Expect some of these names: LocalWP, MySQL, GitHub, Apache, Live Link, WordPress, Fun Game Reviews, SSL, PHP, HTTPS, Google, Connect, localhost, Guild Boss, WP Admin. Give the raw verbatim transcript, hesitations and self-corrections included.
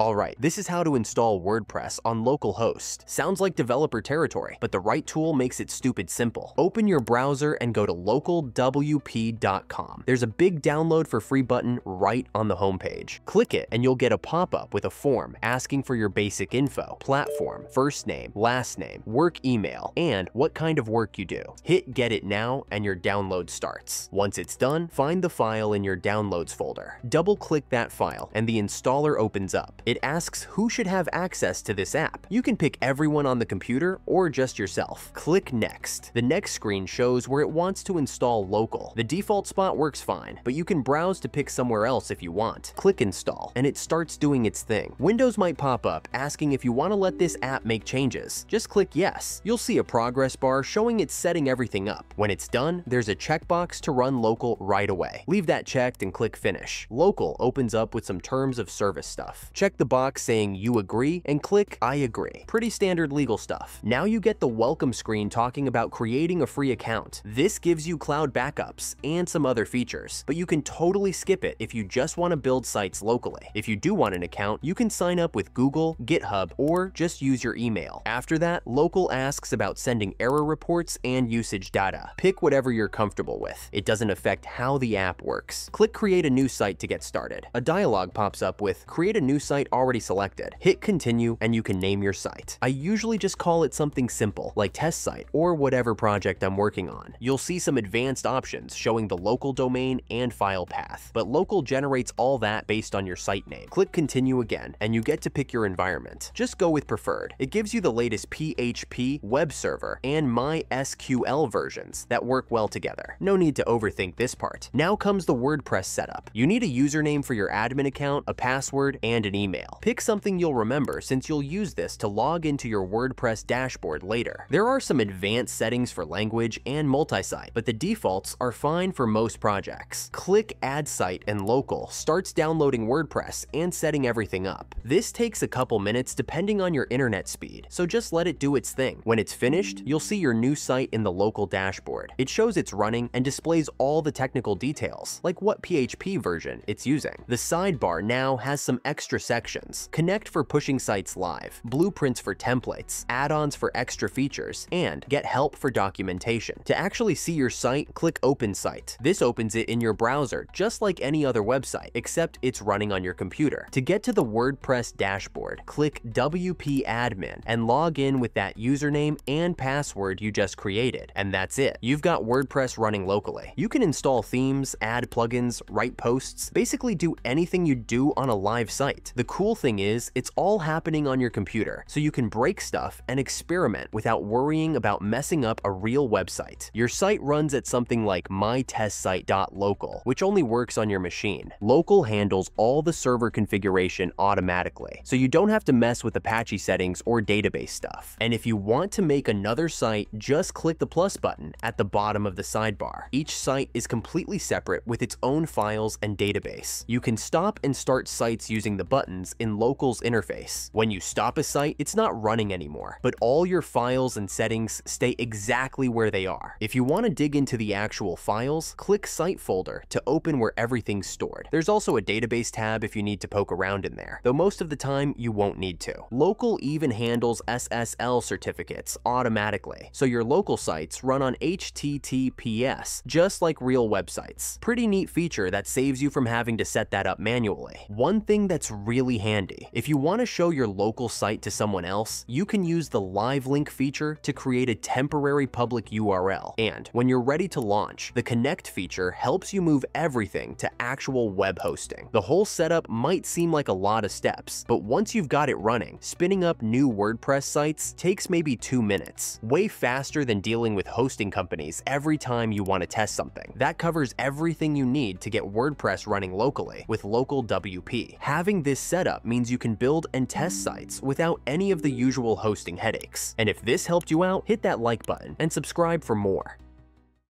Alright, this is how to install WordPress on localhost. Sounds like developer territory, but the right tool makes it stupid simple. Open your browser and go to local w p dot com. There's a big download for free button right on the homepage. Click it and you'll get a pop-up with a form asking for your basic info, platform, first name, last name, work email, and what kind of work you do. Hit get it now and your download starts. Once it's done, find the file in your downloads folder. Double-click that file and the installer opens up. It asks who should have access to this app. You can pick everyone on the computer or just yourself. Click Next. The next screen shows where it wants to install local. The default spot works fine, but you can browse to pick somewhere else if you want. Click Install, and it starts doing its thing. Windows might pop up asking if you want to let this app make changes. Just click Yes. You'll see a progress bar showing it's setting everything up. When it's done, there's a checkbox to run local right away. Leave that checked and click Finish. Local opens up with some terms of service stuff. Check the box saying you agree and click I agree. Pretty standard legal stuff. Now you get the welcome screen talking about creating a free account. This gives you cloud backups and some other features, but you can totally skip it if you just want to build sites locally. If you do want an account, you can sign up with Google, GitHub, or just use your email. After that, local asks about sending error reports and usage data. Pick whatever you're comfortable with. It doesn't affect how the app works. Click create a new site to get started. A dialog pops up with create a new site already selected. Hit continue and you can name your site. I usually just call it something simple like test site or whatever project I'm working on. You'll see some advanced options showing the local domain and file path, but local generates all that based on your site name. Click continue again and you get to pick your environment. Just go with preferred. It gives you the latest P H P, web server, and MySQL versions that work well together. No need to overthink this part. Now comes the WordPress setup. You need a username for your admin account, a password, and an email. Pick something you'll remember since you'll use this to log into your WordPress dashboard later. There are some advanced settings for language and multi-site, but the defaults are fine for most projects. Click Add Site and Local starts downloading WordPress and setting everything up. This takes a couple minutes depending on your internet speed, so just let it do its thing. When it's finished, you'll see your new site in the local dashboard. It shows it's running and displays all the technical details, like what P H P version it's using. The sidebar now has some extra sections. Connect for pushing sites live, blueprints for templates, add-ons for extra features, and get help for documentation. To actually see your site, click Open Site. This opens it in your browser, just like any other website, except it's running on your computer. To get to the WordPress dashboard, click W P Admin and log in with that username and password you just created, and that's it. You've got WordPress running locally. You can install themes, add plugins, write posts, basically do anything you do on a live site. The cool thing is, it's all happening on your computer, so you can break stuff and experiment without worrying about messing up a real website. Your site runs at something like my test site dot local, which only works on your machine. Local handles all the server configuration automatically, so you don't have to mess with Apache settings or database stuff. And if you want to make another site, just click the plus button at the bottom of the sidebar. Each site is completely separate with its own files and database. You can stop and start sites using the button in local's interface. When you stop a site, it's not running anymore, but all your files and settings stay exactly where they are. If you want to dig into the actual files, click Site Folder to open where everything's stored. There's also a database tab if you need to poke around in there, though most of the time you won't need to. Local even handles S S L certificates automatically, so your local sites run on H T T P S, just like real websites. Pretty neat feature that saves you from having to set that up manually. One thing that's really handy. If you want to show your local site to someone else, you can use the Live Link feature to create a temporary public U R L. And when you're ready to launch, the Connect feature helps you move everything to actual web hosting. The whole setup might seem like a lot of steps, but once you've got it running, spinning up new WordPress sites takes maybe two minutes, way faster than dealing with hosting companies every time you want to test something. That covers everything you need to get WordPress running locally with Local W P. Having this set Setup means you can build and test sites without any of the usual hosting headaches. And if this helped you out, hit that like button and subscribe for more.